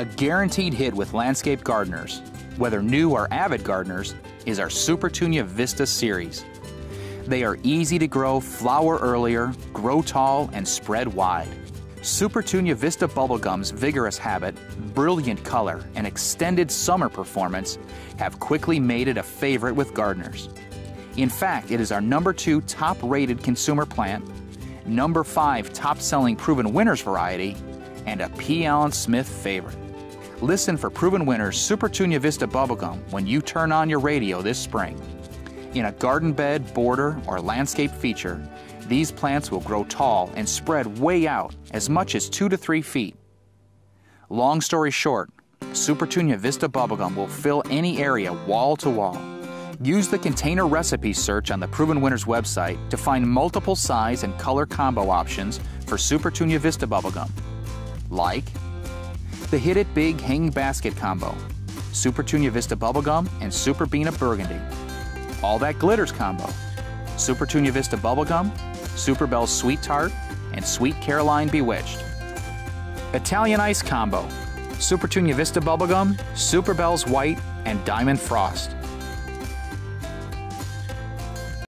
A guaranteed hit with landscape gardeners, whether new or avid gardeners, is our Supertunia Vista series. They are easy to grow, flower earlier, grow tall, and spread wide. Supertunia Vista Bubblegum's vigorous habit, brilliant color, and extended summer performance have quickly made it a favorite with gardeners. In fact, it is our number 2 top-rated consumer plant, number 5 top-selling Proven Winners variety, and a P. Allen Smith favorite. Listen for Proven Winners Supertunia Vista Bubblegum when you turn on your radio this spring. In a garden bed, border, or landscape feature, these plants will grow tall and spread way out, as much as 2 to 3 feet. Long story short, Supertunia Vista Bubblegum will fill any area wall to wall. Use the container recipe search on the Proven Winners website to find multiple size and color combo options for Supertunia Vista Bubblegum, like the Hit It Big Hanging Basket Combo, Supertunia Vista Bubblegum and Super Bena of Burgundy, All That Glitters Combo, Supertunia Vista Bubblegum, Superbells Sweet Tart, and Sweet Caroline Bewitched. Italian Ice Combo, Supertunia Vista Bubblegum, Superbells White, and Diamond Frost.